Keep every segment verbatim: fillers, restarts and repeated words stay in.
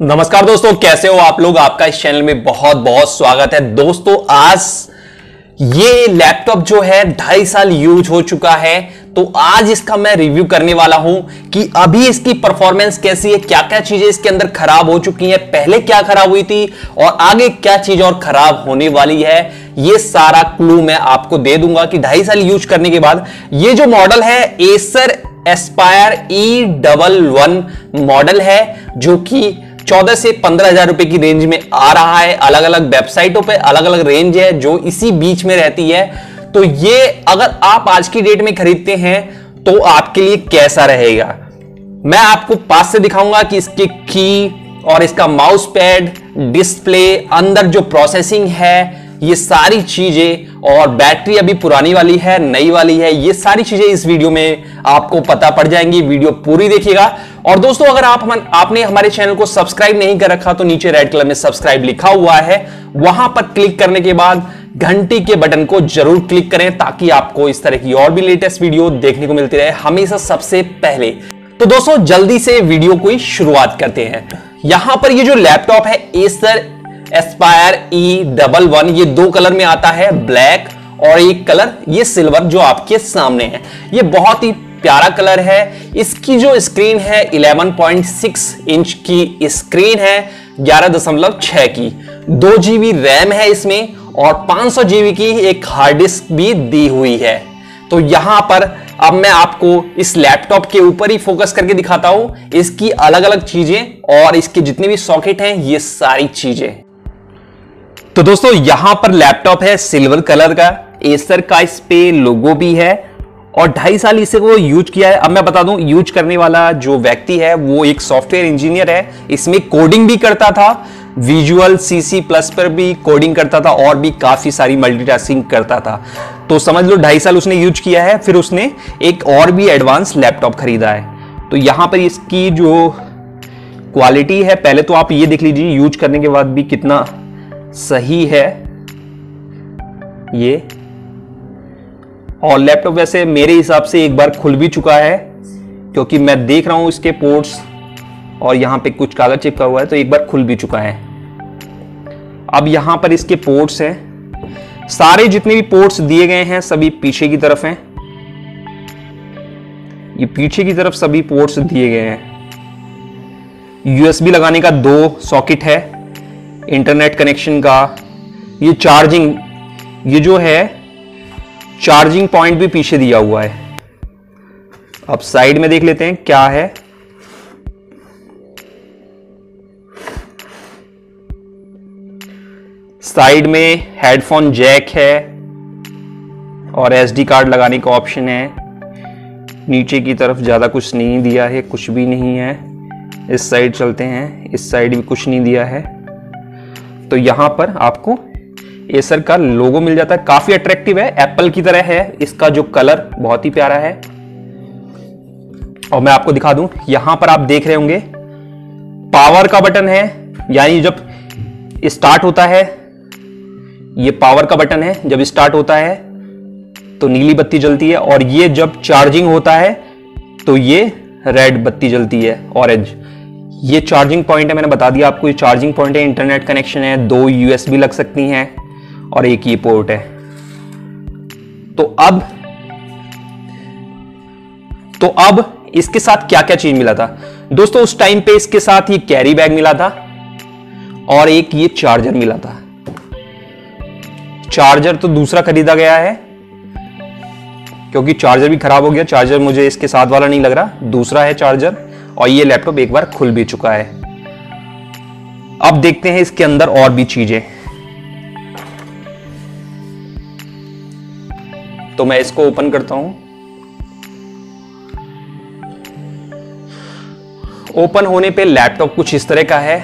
नमस्कार दोस्तों, कैसे हो आप लोग। आपका इस चैनल में बहुत बहुत स्वागत है। दोस्तों आज ये लैपटॉप जो है ढाई साल यूज हो चुका है, तो आज इसका मैं रिव्यू करने वाला हूं कि अभी इसकी परफॉर्मेंस कैसी है, क्या क्या चीजें इसके अंदर खराब हो चुकी हैं, पहले क्या खराब हुई थी और आगे क्या चीज और खराब होने वाली है। ये सारा क्लू मैं आपको दे दूंगा कि ढाई साल यूज करने के बाद ये जो मॉडल है Acer Aspire E eleven model है जो कि चौदह से पंद्रह हजार रुपए की रेंज में आ रहा है। अलग अलग वेबसाइटों पे अलग अलग रेंज है जो इसी बीच में रहती है। तो ये अगर आप आज की डेट में खरीदते हैं तो आपके लिए कैसा रहेगा, मैं आपको पास से दिखाऊंगा कि इसके की और इसका माउस पैड, डिस्प्ले, अंदर जो प्रोसेसिंग है, ये सारी चीजें, और बैटरी अभी पुरानी वाली है, नई वाली है, ये सारी चीजें इस वीडियो में आपको पता पड़ जाएंगी। वीडियो पूरी देखिएगा। और दोस्तों अगर आप मन, आपने हमारे चैनल को सब्सक्राइब नहीं कर रखा तो नीचे रेड कलर में सब्सक्राइब लिखा हुआ है, वहां पर क्लिक करने के बाद घंटी के बटन को जरूर क्लिक करें ताकि आपको इस तरह की और भी लेटेस्ट वीडियो देखने को मिलती रहे हमेशा सबसे पहले। तो दोस्तों जल्दी से वीडियो को शुरुआत करते हैं। यहां पर ये जो लैपटॉप है एसर एस्पायर ई इलेवन, ये दो कलर में आता है, ब्लैक और एक कलर ये सिल्वर जो आपके सामने है। ये बहुत ही प्यारा कलर है। इसकी जो स्क्रीन है ग्यारह पॉइंट छह इंच की स्क्रीन है, ग्यारह दशमलव छह की, दो जीबी रैम है इसमें और पांच सौ जीबी की एक हार्ड डिस्क भी दी हुई है। तो यहां पर अब मैं आपको इस लैपटॉप के ऊपर ही फोकस करके दिखाता हूं, इसकी अलग अलग चीजें और इसके जितने भी सॉकेट हैं ये सारी चीजें। तो दोस्तों यहां पर लैपटॉप है सिल्वर कलर का, एसर का इस पे लोगो भी है और ढाई साल इसे वो यूज किया है। अब मैं बता दूं, यूज करने वाला जो व्यक्ति है वो एक सॉफ्टवेयर इंजीनियर है, इसमें कोडिंग भी करता था, विजुअल सी सी प्लस पर भी कोडिंग करता था और भी काफी सारी मल्टीटास्किंग करता था। तो समझ लो ढाई साल उसने यूज किया है। फिर उसने एक और भी एडवांस लैपटॉप खरीदा है। तो यहाँ पर इसकी जो क्वालिटी है, पहले तो आप ये देख लीजिए यूज करने के बाद भी कितना सही है ये। और लैपटॉप वैसे मेरे हिसाब से एक बार खुल भी चुका है क्योंकि मैं देख रहा हूं इसके पोर्ट्स और यहां पे कुछ कागज चिपका हुआ है, तो एक बार खुल भी चुका है। अब यहां पर इसके पोर्ट्स हैं, सारे जितने भी पोर्ट्स दिए गए हैं सभी पीछे की तरफ हैं, ये पीछे की तरफ सभी पोर्ट्स दिए गए हैं। यूएसबी लगाने का दो सॉकेट है, इंटरनेट कनेक्शन का, ये चार्जिंग, ये जो है चार्जिंग पॉइंट भी पीछे दिया हुआ है। अब साइड में देख लेते हैं क्या है। साइड में हेडफोन जैक है और एसडी कार्ड लगाने का ऑप्शन है। नीचे की तरफ ज़्यादा कुछ नहीं दिया है, कुछ भी नहीं है। इस साइड चलते हैं, इस साइड भी कुछ नहीं दिया है। तो यहाँ पर आपको एसर का लोगो मिल जाता है, काफी अट्रैक्टिव है, एप्पल की तरह है। इसका जो कलर बहुत ही प्यारा है। और मैं आपको दिखा दूं, यहाँ पर आप देख रहे होंगे पावर का बटन है, यानी जब स्टार्ट होता है ये पावर का बटन है, जब स्टार्ट होता है तो नीली बत्ती जलती है, और ये जब चार्जिंग होता है तो ये रेड बत्ती जलती है, ऑरेंज। ये चार्जिंग पॉइंट है, मैंने बता दिया आपको, ये चार्जिंग पॉइंट है, इंटरनेट कनेक्शन है, दो यूएसबी लग सकती हैं और एक ये पोर्ट है। तो अब तो अब इसके साथ क्या क्या चीज मिला था दोस्तों, उस टाइम पे इसके साथ ये कैरी बैग मिला था और एक ये चार्जर मिला था। चार्जर तो दूसरा खरीदा गया है क्योंकि चार्जर भी खराब हो गया, चार्जर मुझे इसके साथ वाला नहीं लग रहा, दूसरा है चार्जर। और ये लैपटॉप एक बार खुल भी चुका है। अब देखते हैं इसके अंदर और भी चीजें। तो मैं इसको ओपन करता हूं। ओपन होने पे लैपटॉप कुछ इस तरह का है,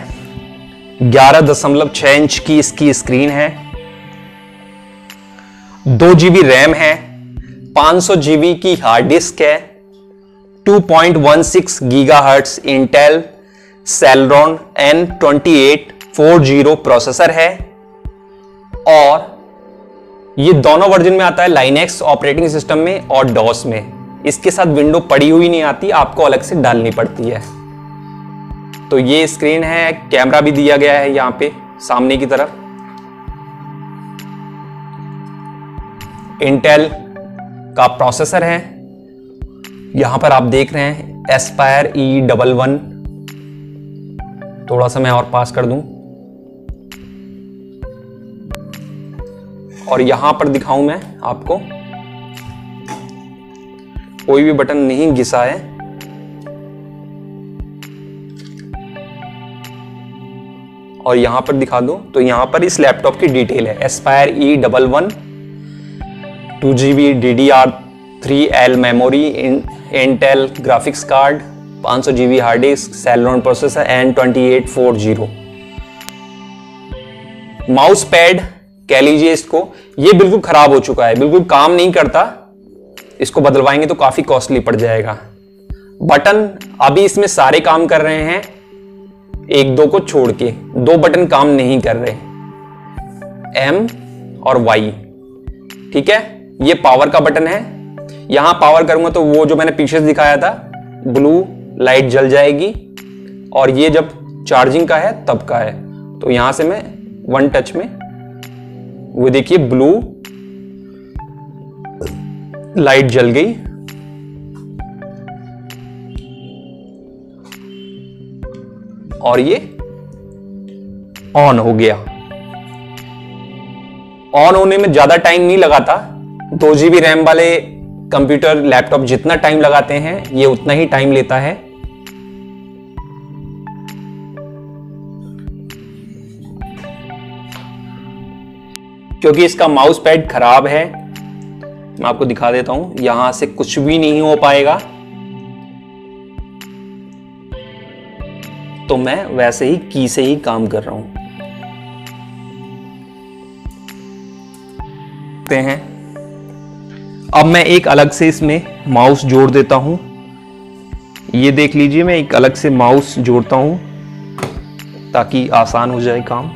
ग्यारह दशमलव छह इंच की इसकी स्क्रीन है, दो जीबी रैम है, पांच सौ जीबी की हार्ड डिस्क है, two point one six gigahertz Intel Celeron N two eight four zero processor है, और ये दोनों वर्जन में आता है, लाइनेक्स ऑपरेटिंग सिस्टम में और डॉस में। इसके साथ विंडो पड़ी हुई नहीं आती, आपको अलग से डालनी पड़ती है। तो ये स्क्रीन है, कैमरा भी दिया गया है यहाँ पे सामने की तरफ। इंटेल का प्रोसेसर है, यहाँ पर आप देख रहे हैं एस्पायर ई इलेवन। थोड़ा सा मैं और पास कर दूं और यहां पर दिखाऊं मैं आपको, कोई भी बटन नहीं घिसा है। और यहां पर दिखा दूं तो यहां पर इस लैपटॉप की डिटेल है, Aspire E eleven, two G B D D R three L memory, Intel graphics card, five hundred G B hard disk, Celeron processor N two eight four zero. Mouse pad कह लीजिए इसको, ये बिल्कुल खराब हो चुका है, बिल्कुल काम नहीं करता। इसको बदलवाएंगे तो काफी कॉस्टली पड़ जाएगा। बटन अभी इसमें सारे काम कर रहे हैं, एक दो को छोड़ के, दो बटन काम नहीं कर रहे, एम और वाई। ठीक है, ये पावर का बटन है। यहां पावर करूंगा तो वो जो मैंने पीछे दिखाया था ब्लू लाइट जल जाएगी, और ये जब चार्जिंग का है तब का है। तो यहां से मैं वन टच में, वो देखिए ब्लू लाइट जल गई। और ये ऑन हो गया। ऑन होने में ज्यादा टाइम नहीं लगाता, दो जीबी रैम वाले कंप्यूटर लैपटॉप जितना टाइम लगाते हैं ये उतना ही टाइम लेता है। क्योंकि इसका माउस पैड खराब है, मैं आपको दिखा देता हूं, यहां से कुछ भी नहीं हो पाएगा। तो मैं वैसे ही की से ही काम कर रहा हूं। देखते हैं, अब मैं एक अलग से इसमें माउस जोड़ देता हूं। ये देख लीजिए, मैं एक अलग से माउस जोड़ता हूं ताकि आसान हो जाए काम।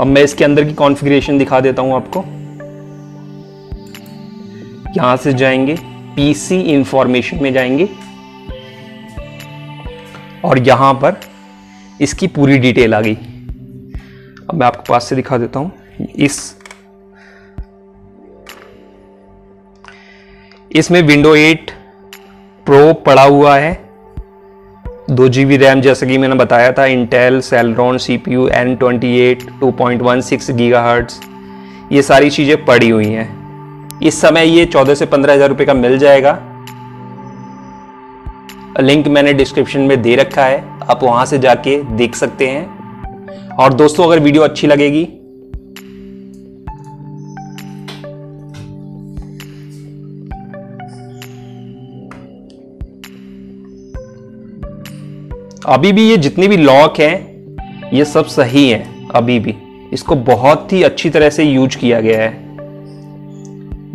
अब मैं इसके अंदर की कॉन्फ़िगरेशन दिखा देता हूं आपको। यहां से जाएंगे पीसी इंफॉर्मेशन में जाएंगे और यहां पर इसकी पूरी डिटेल आ गई। अब मैं आपको पास से दिखा देता हूं। इस इसमें विंडो एट प्रो पड़ा हुआ है, दो जी बी रैम जैसा कि मैंने बताया था, Intel Celeron CPU N twenty eight, two point one six gigahertz, ये सारी चीज़ें पड़ी हुई हैं। इस समय ये चौदह से पंद्रह हज़ार रुपये का मिल जाएगा। लिंक मैंने डिस्क्रिप्शन में दे रखा है, आप वहाँ से जाके देख सकते हैं। और दोस्तों, अगर वीडियो अच्छी लगेगी अभी भी, ये जितने भी लॉक हैं ये सब सही हैं अभी भी। इसको बहुत ही अच्छी तरह से यूज किया गया है,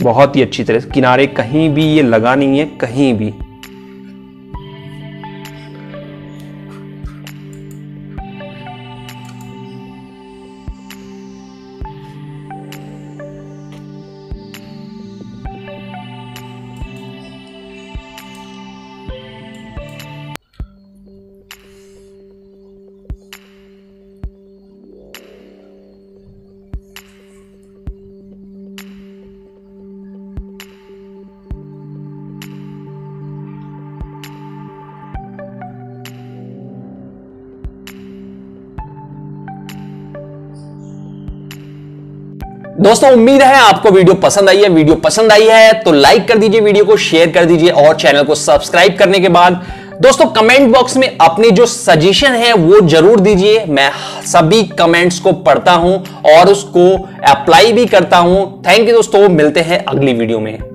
बहुत ही अच्छी तरह से, किनारे कहीं भी ये लगा नहीं है कहीं भी। दोस्तों, उम्मीद है आपको वीडियो पसंद आई है। वीडियो पसंद आई है तो लाइक कर दीजिए, वीडियो को शेयर कर दीजिए, और चैनल को सब्सक्राइब करने के बाद दोस्तों कमेंट बॉक्स में अपने जो सजेशन है वो जरूर दीजिए। मैं सभी कमेंट्स को पढ़ता हूं और उसको अप्लाई भी करता हूं। थैंक यू दोस्तों, मिलते हैं अगली वीडियो में।